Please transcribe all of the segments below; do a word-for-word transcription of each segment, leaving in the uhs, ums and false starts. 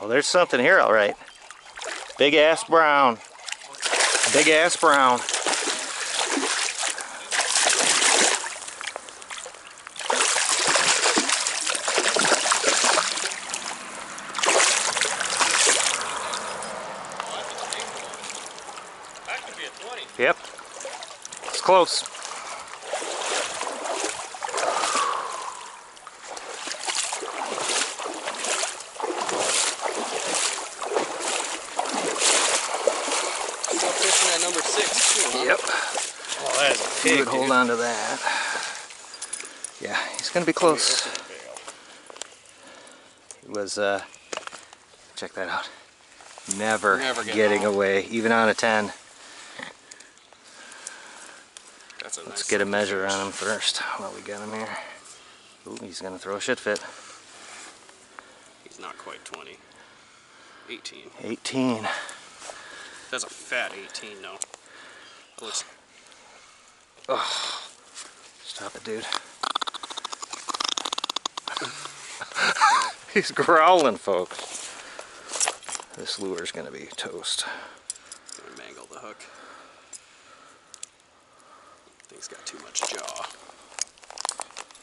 Well, there's something here, all right. Big ass brown. Big ass brown. That could be a twenty. Yep. It's close. Number six, too, huh? Yep. Oh, that is a pig, you would hold dude. on to that. Yeah, he's going to be close. It was, uh, check that out. Never, Never get getting on. away, even on a ten. That's a nice Let's get a measure on him first while we got him here. Ooh, he's going to throw a shit fit. He's not quite twenty. eighteen. eighteen. That's a fat eighteen, though. It looks... Oh, stop it, dude. He's growling, folks. This lure's gonna be toast. Gonna mangle the hook. Thing's got too much jaw.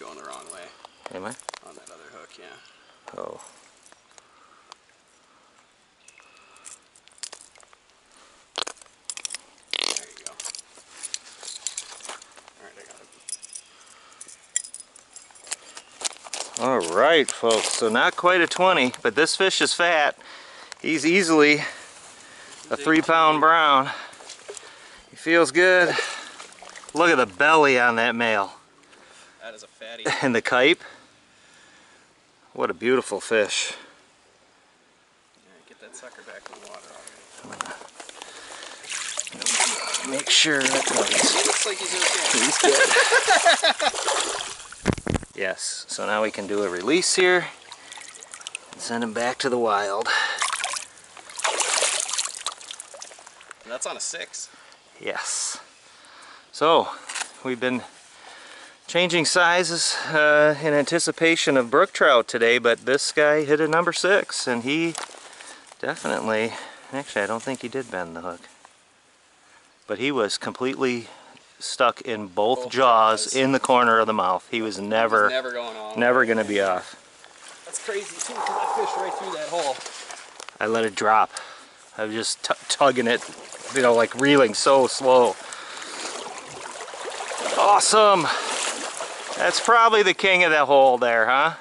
Going the wrong way. Am I? On that other hook, yeah. Oh. All right, folks, so not quite a twenty, but this fish is fat. He's easily a three pound brown. He feels good. Look at the belly on that male. That is a fatty. And the kype. What a beautiful fish. Yeah, get that sucker back in the water already. Make sure that comes. He looks like he's okay. He's good. Yes, so now we can do a release here and send him back to the wild. And that's on a six. Yes. So we've been changing sizes uh, in anticipation of brook trout today, but this guy hit a number six, and he definitely, actually I don't think he did bend the hook, but he was completely stuck in both, both jaws, jaws in the corner of the mouth. He was never, was never going on. Never going to be off. That's crazy too, because I fished right through that hole. I let it drop. I was just t tugging it, you know, like reeling so slow. Awesome. That's probably the king of that hole there, huh?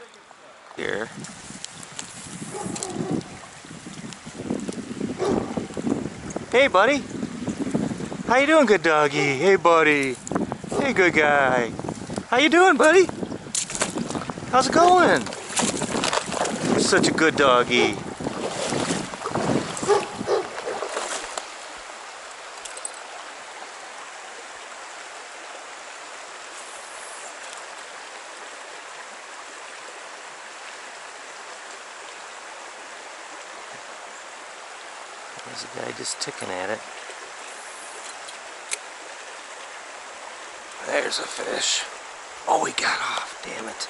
Here. Hey, buddy. How you doing, good doggy? Hey, buddy. Hey, good guy. How you doing, buddy? How's it going? You're such a good doggy. There's a guy just ticking at it. There's a fish. Oh, he got off, damn it.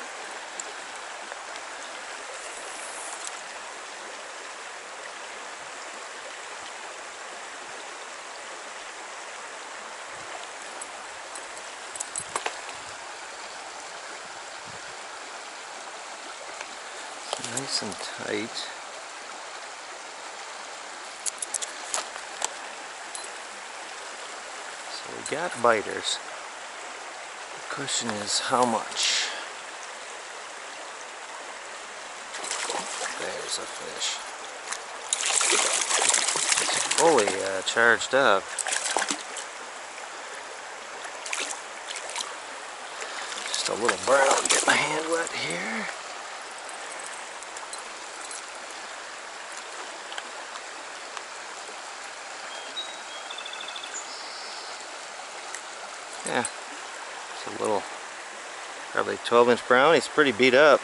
Nice and tight. So we got biters. The question is how much. There's a fish. It's fully uh, charged up. Just a little brown. Get my hand wet here. Yeah. A little, probably twelve inch brown. He's pretty beat up.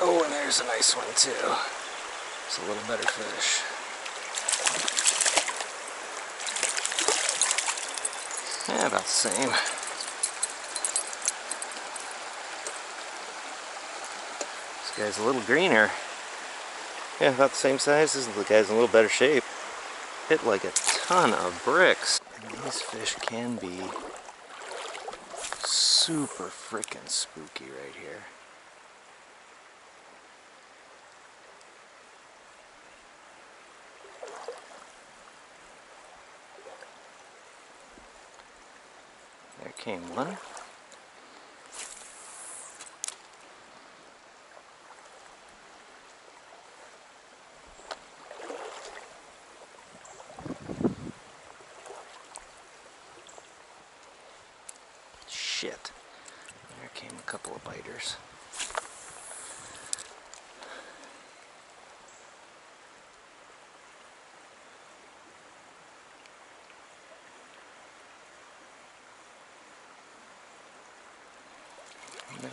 Oh, and there's a nice one too. It's a little better fish. Yeah, about the same. This guy's a little greener. Yeah, about the same size. This guy's in a little better shape. Hit like a ton of bricks. And these fish can be super freaking spooky right here. There came one. Shit. There came a couple of biters.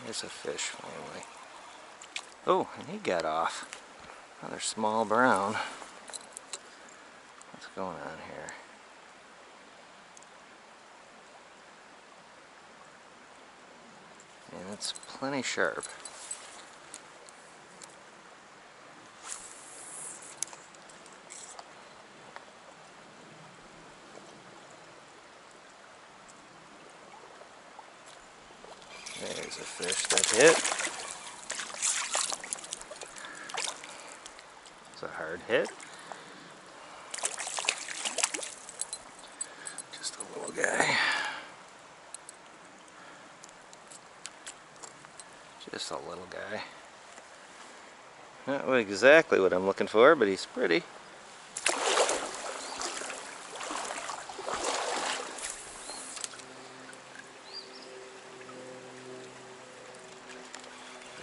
There's a fish finally. Oh, and he got off. Another small brown. What's going on here? And it's plenty sharp. There's a fish that hit. It's a hard hit. Just a little guy. Just a little guy. Not exactly what I'm looking for, but he's pretty.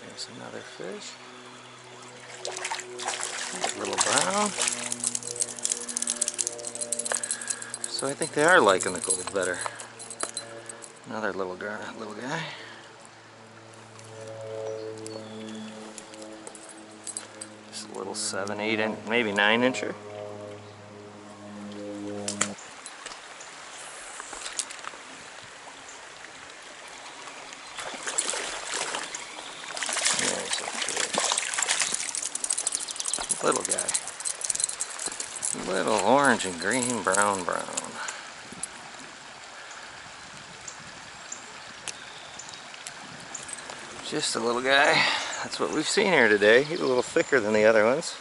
There's another fish. A little brown. So I think they are liking the cold better. Another little girl, little guy. Just a little seven, eight, inch, maybe nine incher. Little guy. Little orange and green, brown, brown. Just a little guy. That's what we've seen here today. He's a little thicker than the other ones.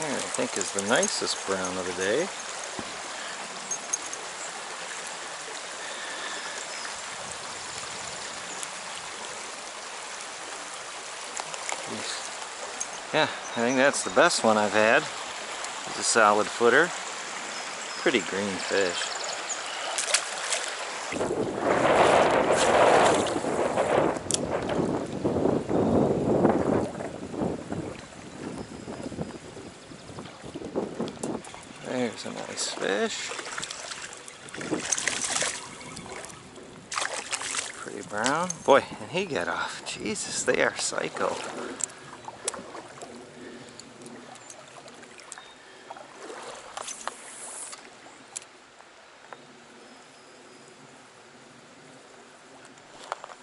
I think is the nicest brown of the day. Yeah, I think that's the best one I've had. It's a solid footer. Pretty green fish. There's a nice fish. Pretty brown. Boy, and he got off. Jesus, they are psycho.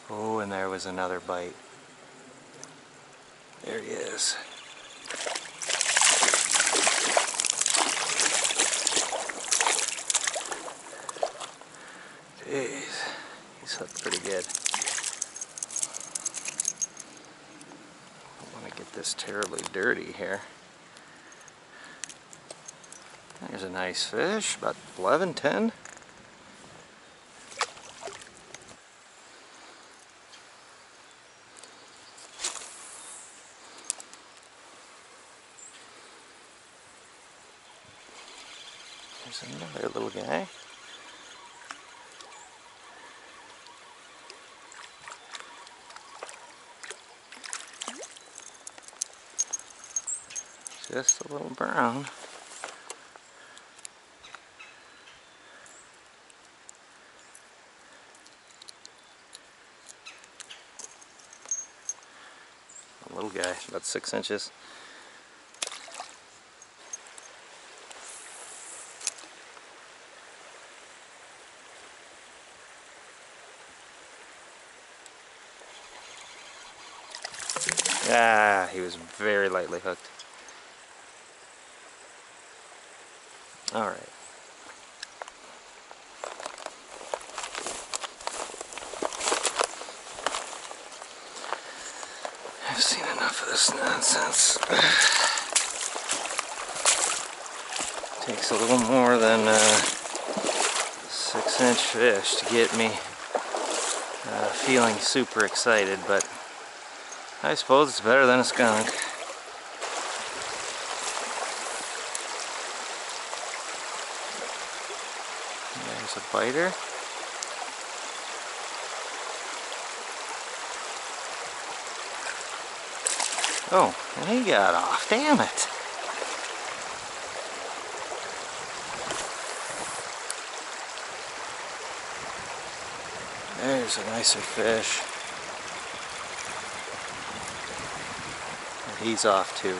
Oh, and there was another bite. There he is. Jeez, he's hooked pretty good. I don't want to get this terribly dirty here. There's a nice fish, about eleven, ten. There's another little guy. Just a little brown. little guy, about six inches. Ah, he was very lightly hooked. All right. I've seen enough of this nonsense. Takes a little more than a six-inch fish to get me uh, feeling super excited, but I suppose it's better than a skunk. There's a biter. Oh, and he got off. Damn it. There's a nicer fish. He's off too.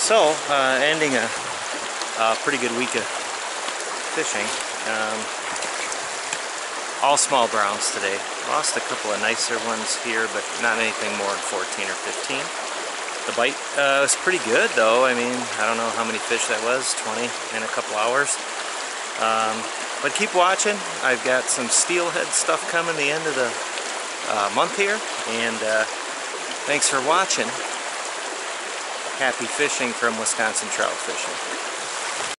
So, uh, ending a, a pretty good week of fishing. Um, all small browns today. Lost a couple of nicer ones here, but not anything more than fourteen or fifteen. The bite uh, was pretty good though. I mean, I don't know how many fish that was, twenty in a couple hours. Um, but keep watching. I've got some steelhead stuff coming the end of the uh, month here, and uh, thanks for watching. Happy fishing from Wisconsin Trout Fishing.